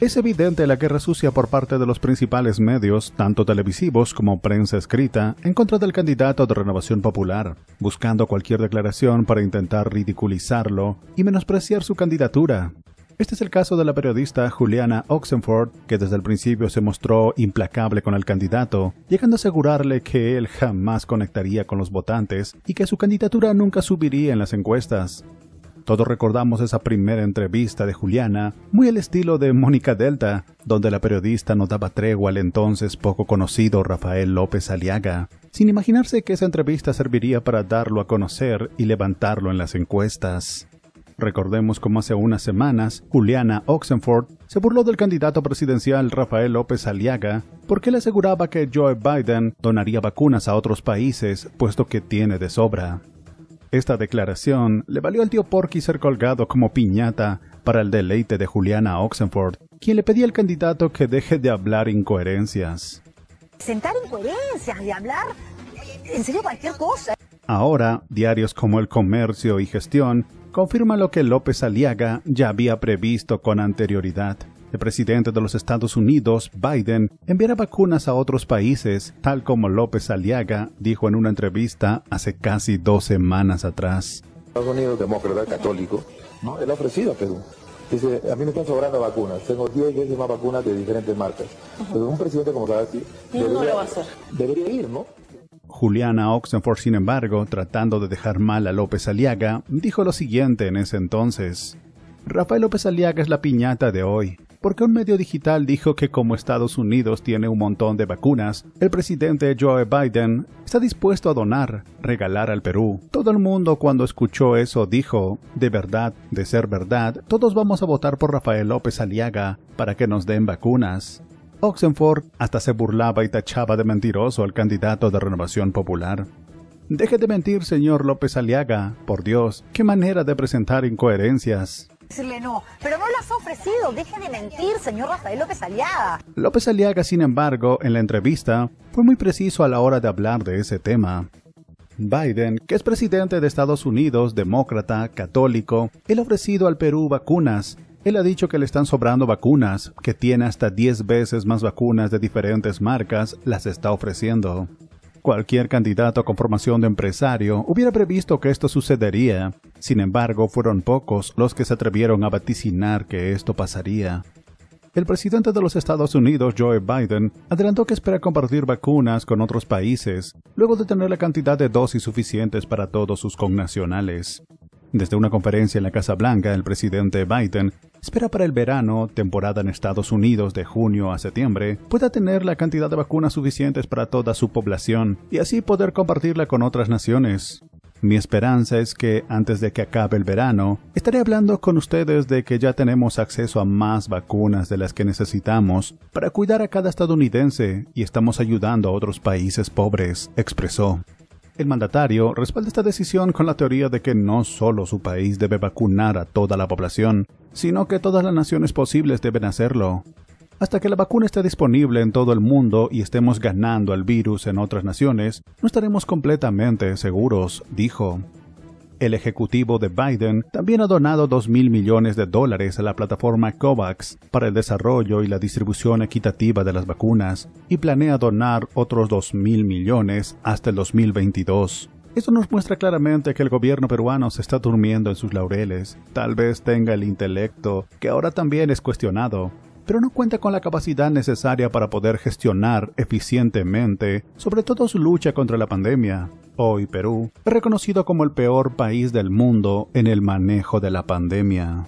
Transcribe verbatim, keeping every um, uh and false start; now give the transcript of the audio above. Es evidente la guerra sucia por parte de los principales medios, tanto televisivos como prensa escrita, en contra del candidato de Renovación Popular, buscando cualquier declaración para intentar ridiculizarlo y menospreciar su candidatura. Este es el caso de la periodista Juliana Oxenford, que desde el principio se mostró implacable con el candidato, llegando a asegurarle que él jamás conectaría con los votantes y que su candidatura nunca subiría en las encuestas. Todos recordamos esa primera entrevista de Juliana, muy al estilo de Mónica Delta, donde la periodista no daba tregua al entonces poco conocido Rafael López Aliaga, sin imaginarse que esa entrevista serviría para darlo a conocer y levantarlo en las encuestas. Recordemos cómo hace unas semanas, Juliana Oxenford se burló del candidato presidencial Rafael López Aliaga porque le aseguraba que Joe Biden donaría vacunas a otros países, puesto que tiene de sobra. Esta declaración le valió al tío Porky ser colgado como piñata para el deleite de Juliana Oxenford, quien le pedía al candidato que deje de hablar incoherencias. Sentar incoherencias, de hablar en serio cualquier cosa. Ahora, diarios como El Comercio y Gestión confirma lo que López Aliaga ya había previsto con anterioridad. El presidente de los Estados Unidos, Biden, enviará vacunas a otros países, tal como López Aliaga dijo en una entrevista hace casi dos semanas atrás. Estados Unidos, demócrata, católico, ¿no? Él ha ofrecido a Perú. Dice, a mí me están sobrando vacunas, tengo diez veces más vacunas de diferentes marcas. Pero un presidente como tal así, debería, no lo va a hacer. Debería ir, ¿no? Juliana Oxenford, sin embargo, tratando de dejar mal a López Aliaga, dijo lo siguiente en ese entonces. Rafael López Aliaga es la piñata de hoy, porque un medio digital dijo que como Estados Unidos tiene un montón de vacunas, el presidente Joe Biden está dispuesto a donar, regalar al Perú. Todo el mundo cuando escuchó eso dijo, de verdad, de ser verdad, todos vamos a votar por Rafael López Aliaga para que nos den vacunas. Oxenford hasta se burlaba y tachaba de mentiroso al candidato de Renovación Popular. Deje de mentir, señor López Aliaga, por Dios, qué manera de presentar incoherencias. Decirle no, pero no las ha ofrecido, deje de mentir, señor Rafael López Aliaga. López Aliaga, sin embargo, en la entrevista, fue muy preciso a la hora de hablar de ese tema. Biden, que es presidente de Estados Unidos, demócrata, católico, él ha ofrecido al Perú vacunas. Él ha dicho que le están sobrando vacunas, que tiene hasta diez veces más vacunas de diferentes marcas, las está ofreciendo. Cualquier candidato con formación de empresario hubiera previsto que esto sucedería. Sin embargo, fueron pocos los que se atrevieron a vaticinar que esto pasaría. El presidente de los Estados Unidos, Joe Biden, adelantó que espera compartir vacunas con otros países, luego de tener la cantidad de dosis suficientes para todos sus connacionales. Desde una conferencia en la Casa Blanca, el presidente Biden espera para el verano, temporada en Estados Unidos de junio a septiembre, pueda tener la cantidad de vacunas suficientes para toda su población y así poder compartirla con otras naciones. Mi esperanza es que, antes de que acabe el verano, estaré hablando con ustedes de que ya tenemos acceso a más vacunas de las que necesitamos para cuidar a cada estadounidense y estamos ayudando a otros países pobres, expresó. El mandatario respalda esta decisión con la teoría de que no solo su país debe vacunar a toda la población, sino que todas las naciones posibles deben hacerlo. Hasta que la vacuna esté disponible en todo el mundo y estemos ganando al virus en otras naciones, no estaremos completamente seguros, dijo. El ejecutivo de Biden también ha donado dos mil millones de dólares a la plataforma COVAX para el desarrollo y la distribución equitativa de las vacunas y planea donar otros dos mil millones hasta el dos mil veintidós. Esto nos muestra claramente que el gobierno peruano se está durmiendo en sus laureles. Tal vez tenga el intelecto, que ahora también es cuestionado, pero no cuenta con la capacidad necesaria para poder gestionar eficientemente, sobre todo su lucha contra la pandemia. Hoy Perú es reconocido como el peor país del mundo en el manejo de la pandemia.